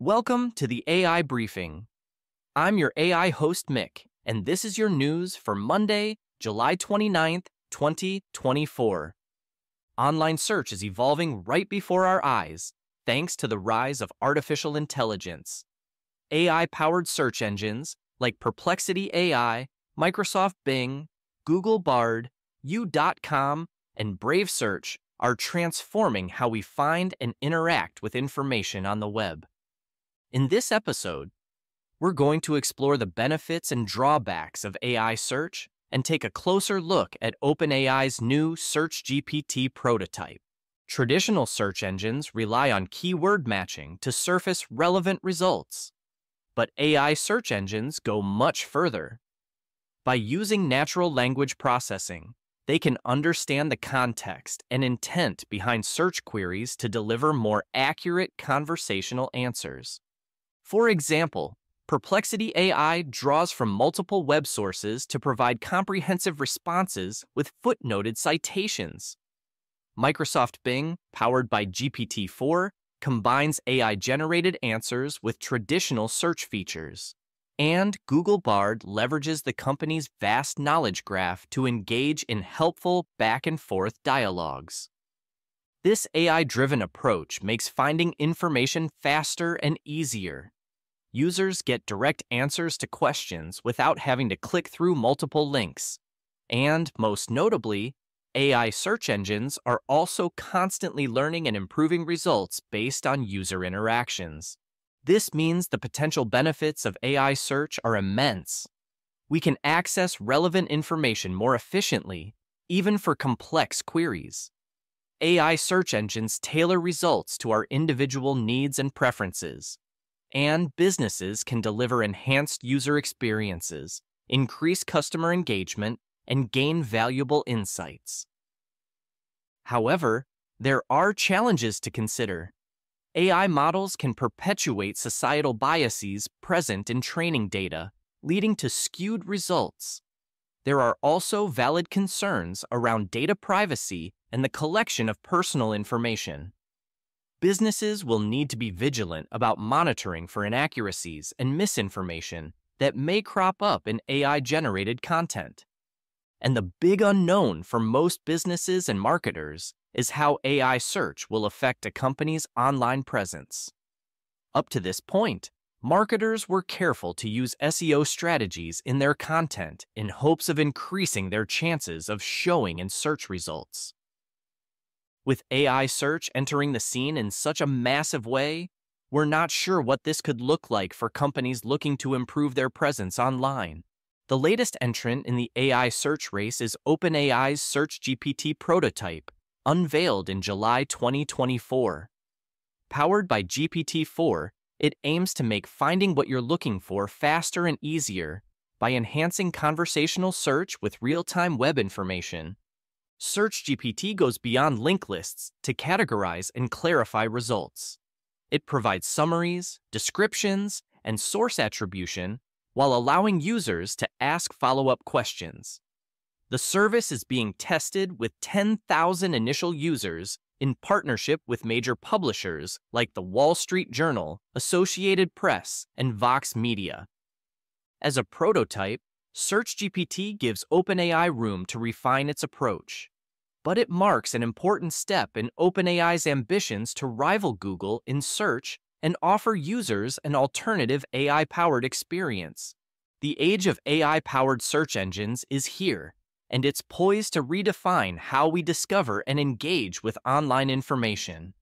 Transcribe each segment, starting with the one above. Welcome to the AI Briefing. I'm your AI host, Mick, and this is your news for Monday, July 29th, 2024. Online search is evolving right before our eyes, thanks to the rise of artificial intelligence. AI-powered search engines like Perplexity AI, Microsoft Bing, Google Bard, You.com, and Brave Search are transforming how we find and interact with information on the web. In this episode, we're going to explore the benefits and drawbacks of AI search and take a closer look at OpenAI's new SearchGPT prototype. Traditional search engines rely on keyword matching to surface relevant results, but AI search engines go much further. By using natural language processing, they can understand the context and intent behind search queries to deliver more accurate conversational answers. For example, Perplexity AI draws from multiple web sources to provide comprehensive responses with footnoted citations. Microsoft Bing, powered by GPT-4, combines AI-generated answers with traditional search features. And Google Bard leverages the company's vast knowledge graph to engage in helpful back-and-forth dialogues. This AI-driven approach makes finding information faster and easier. Users get direct answers to questions without having to click through multiple links. And, most notably, AI search engines are also constantly learning and improving results based on user interactions. This means the potential benefits of AI search are immense. We can access relevant information more efficiently, even for complex queries. AI search engines tailor results to our individual needs and preferences. And businesses can deliver enhanced user experiences, increase customer engagement, and gain valuable insights. However, there are challenges to consider. AI models can perpetuate societal biases present in training data, leading to skewed results. There are also valid concerns around data privacy and the collection of personal information. Businesses will need to be vigilant about monitoring for inaccuracies and misinformation that may crop up in AI-generated content. And the big unknown for most businesses and marketers is how AI search will affect a company's online presence. Up to this point, marketers were careful to use SEO strategies in their content in hopes of increasing their chances of showing in search results. With AI search entering the scene in such a massive way, we're not sure what this could look like for companies looking to improve their presence online. The latest entrant in the AI search race is OpenAI's SearchGPT prototype, unveiled in July 2024. Powered by GPT-4, it aims to make finding what you're looking for faster and easier by enhancing conversational search with real-time web information. SearchGPT goes beyond link lists to categorize and clarify results. It provides summaries, descriptions, and source attribution while allowing users to ask follow-up questions. The service is being tested with 10,000 initial users in partnership with major publishers like The Wall Street Journal, Associated Press, and Vox Media. As a prototype, SearchGPT gives OpenAI room to refine its approach, but it marks an important step in OpenAI's ambitions to rival Google in search and offer users an alternative AI-powered experience. The age of AI-powered search engines is here, and it's poised to redefine how we discover and engage with online information.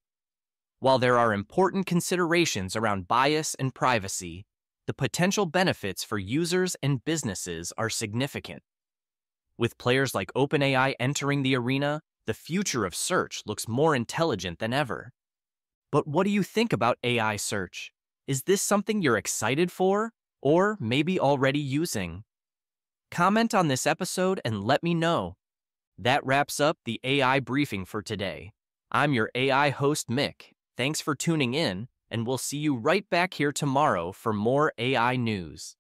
While there are important considerations around bias and privacy, the potential benefits for users and businesses are significant. With players like OpenAI entering the arena, the future of search looks more intelligent than ever. But what do you think about AI search? Is this something you're excited for, or maybe already using? Comment on this episode and let me know. That wraps up the AI Briefing for today. I'm your AI host, Mick. Thanks for tuning in. And we'll see you right back here tomorrow for more AI news.